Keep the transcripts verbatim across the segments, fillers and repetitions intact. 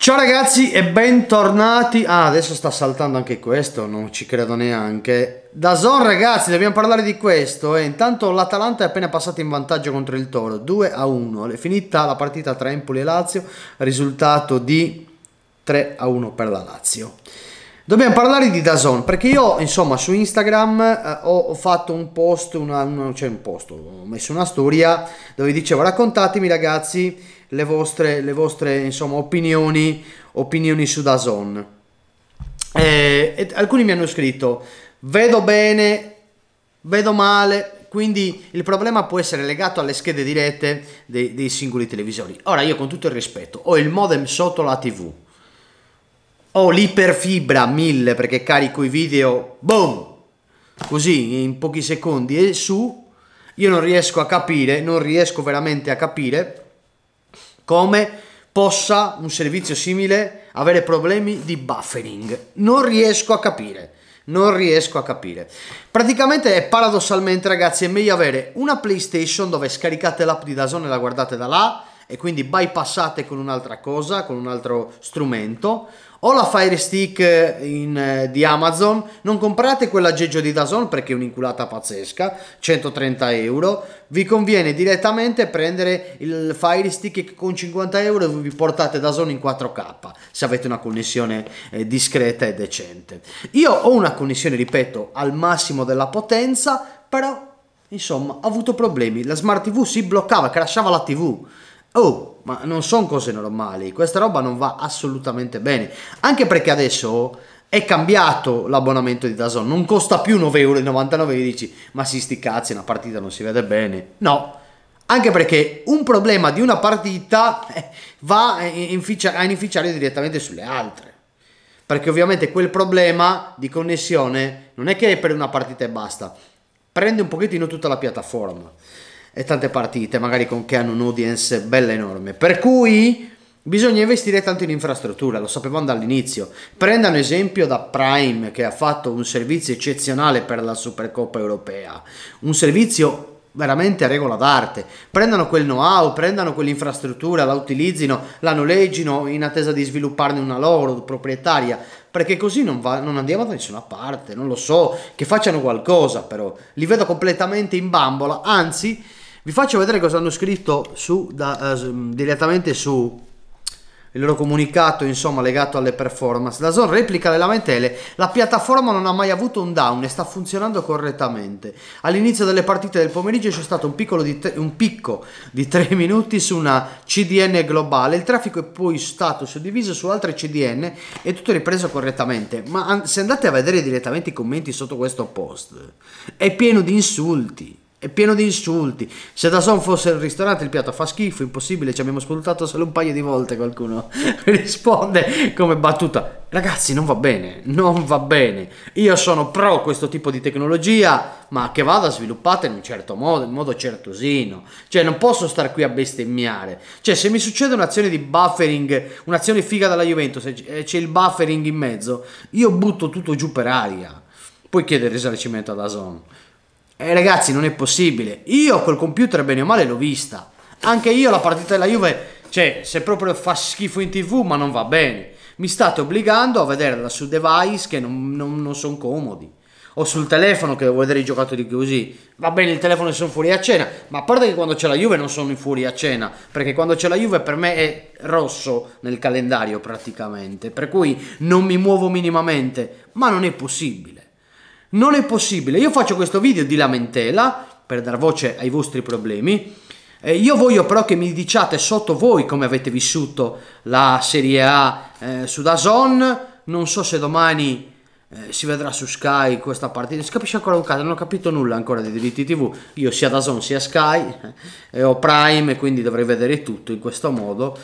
Ciao ragazzi e bentornati. Ah, adesso sta saltando anche questo, non ci credo neanche. D A Z N ragazzi, dobbiamo parlare di questo. E intanto l'Atalanta è appena passata in vantaggio contro il Toro, due a uno. È finita la partita tra Empoli e Lazio, risultato di tre a uno per la Lazio. Dobbiamo parlare di D A Z N perché io insomma su Instagram eh, ho fatto un post, una, una, cioè un post, ho messo una storia dove dicevo raccontatemi ragazzi le vostre, le vostre insomma, opinioni, opinioni su D A Z N. Eh, e alcuni mi hanno scritto vedo bene, vedo male. Quindi il problema può essere legato alle schede di rete dei, dei singoli televisori. Ora io con tutto il rispetto ho il modem sotto la tivù. Ho l'iperfibra mille perché carico i video, boom, così in pochi secondi e su. Io non riesco a capire, non riesco veramente a capire come possa un servizio simile avere problemi di buffering. Non riesco a capire, non riesco a capire. Praticamente e paradossalmente ragazzi è meglio avere una PlayStation dove scaricate l'app di D A Z N e la guardate da là e quindi bypassate con un'altra cosa, con un altro strumento, o la Fire Stick in, eh, di Amazon. Non comprate quell'aggeggio di D A Z N perché è un'inculata pazzesca, centotrenta euro, vi conviene direttamente prendere il Fire Stick che con cinquanta euro vi portate D A Z N in quattro K se avete una connessione eh, discreta e decente. Io ho una connessione, ripeto, al massimo della potenza, però insomma ho avuto problemi, la Smart tivù si bloccava, crashava la tivù. Oh, ma non sono cose normali, questa roba non va assolutamente bene, anche perché adesso è cambiato l'abbonamento di D A Z N, non costa più nove e novantanove euro, e dici ma si sti cazzi, una partita non si vede bene, no, anche perché un problema di una partita va a inficiare direttamente sulle altre, perché ovviamente quel problema di connessione non è che è per una partita e basta, prende un pochettino tutta la piattaforma e tante partite magari con che hanno un'audience bella enorme, per cui bisogna investire tanto in infrastruttura, lo sapevamo dall'inizio. Prendano esempio da Prime che ha fatto un servizio eccezionale per la Supercoppa Europea, un servizio veramente a regola d'arte. Prendano quel know-how, prendano quell'infrastruttura, la utilizzino, la noleggino in attesa di svilupparne una loro proprietaria, perché così non, va, non andiamo da nessuna parte, non lo so, che facciano qualcosa però, li vedo completamente in bambola. Anzi, vi faccio vedere cosa hanno scritto su, da, uh, direttamente su il loro comunicato insomma legato alle performance. D A Z N replica le lamentele, la piattaforma non ha mai avuto un down e sta funzionando correttamente. All'inizio delle partite del pomeriggio c'è stato un, piccolo di tre, un picco di tre minuti su una C D N globale, il traffico è poi stato suddiviso su altre C D N e tutto ripreso correttamente. Ma se andate a vedere direttamente i commenti sotto questo post è pieno di insulti. È pieno di insulti. Se D A Z N fosse il ristorante il piatto fa schifo, impossibile, ci abbiamo sputato solo un paio di volte, qualcuno risponde come battuta. Ragazzi non va bene, non va bene. Io sono pro questo tipo di tecnologia, ma che vada sviluppata in un certo modo, in modo certosino. Cioè non posso star qui a bestemmiare. Cioè se mi succede un'azione di buffering, un'azione figa dalla Juventus e c'è il buffering in mezzo, io butto tutto giù per aria. Poi chiedo il risarcimento a D A Z N. Eh ragazzi non è possibile, io col computer bene o male l'ho vista, anche io la partita della Juve, cioè se proprio fa schifo in tivù ma non va bene, mi state obbligando a vederla su device che non, non, non sono comodi, o sul telefono che devo vedere i giocatori così, va bene il telefono e sono fuori a cena, ma a parte che quando c'è la Juve non sono fuori a cena, perché quando c'è la Juve per me è rosso nel calendario praticamente, per cui non mi muovo minimamente, ma non è possibile. Non è possibile, io faccio questo video di lamentela per dar voce ai vostri problemi, eh, io voglio però che mi diciate sotto voi come avete vissuto la Serie A eh, su D A Z N, non so se domani eh, si vedrà su Sky questa partita, non si capisce ancora un cazzo, non ho capito nulla ancora dei diritti tivù, io sia D A Z N sia Sky eh, ho Prime e quindi dovrei vedere tutto in questo modo.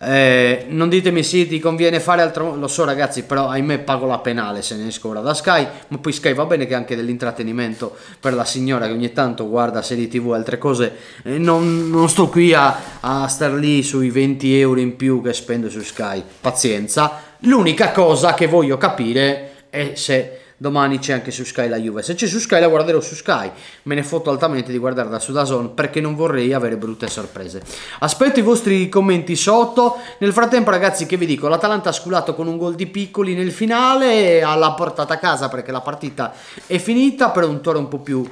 Eh, non ditemi sì ti conviene fare altro, lo so ragazzi, però ahimè pago la penale se ne esco ora da Sky, ma poi Sky va bene che è anche dell'intrattenimento per la signora che ogni tanto guarda serie tivù e altre cose, eh, non, non sto qui a, a star lì sui venti euro in più che spendo su Sky, pazienza. L'unica cosa che voglio capire è se domani c'è anche su Sky la Juve. Se c'è su Sky la guarderò su Sky, me ne fotto altamente di guardarla su D A Z N perché non vorrei avere brutte sorprese. Aspetto i vostri commenti sotto. Nel frattempo ragazzi, che vi dico, l'Atalanta ha sculato con un gol di Piccoli nel finale, alla portata a casa perché la partita è finita per un Toro un po' più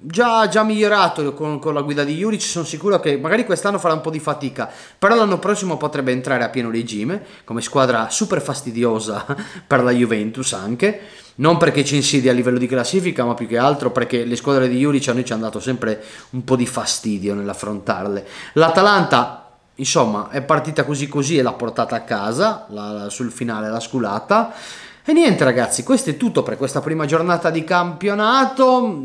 Già, già migliorato con, con la guida di Juric. Sono sicuro che magari quest'anno farà un po' di fatica, però l'anno prossimo potrebbe entrare a pieno regime come squadra super fastidiosa per la Juventus anche. Non perché ci insidia a livello di classifica, ma più che altro perché le squadre di Juric a noi ci hanno dato sempre un po' di fastidio nell'affrontarle. L'Atalanta insomma è partita così così e l'ha portata a casa la, sul finale, l'ha sculata. E niente ragazzi, questo è tutto per questa prima giornata di campionato.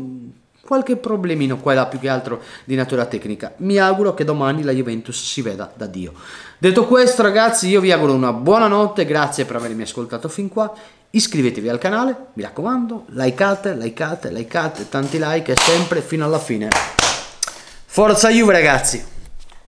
Qualche problemino qua e là, più che altro di natura tecnica. Mi auguro che domani la Juventus si veda da Dio. Detto questo ragazzi, io vi auguro una buona notte, grazie per avermi ascoltato fin qua, iscrivetevi al canale, mi raccomando, likeate, likeate, likeate, tanti like e sempre fino alla fine. Forza Juve ragazzi!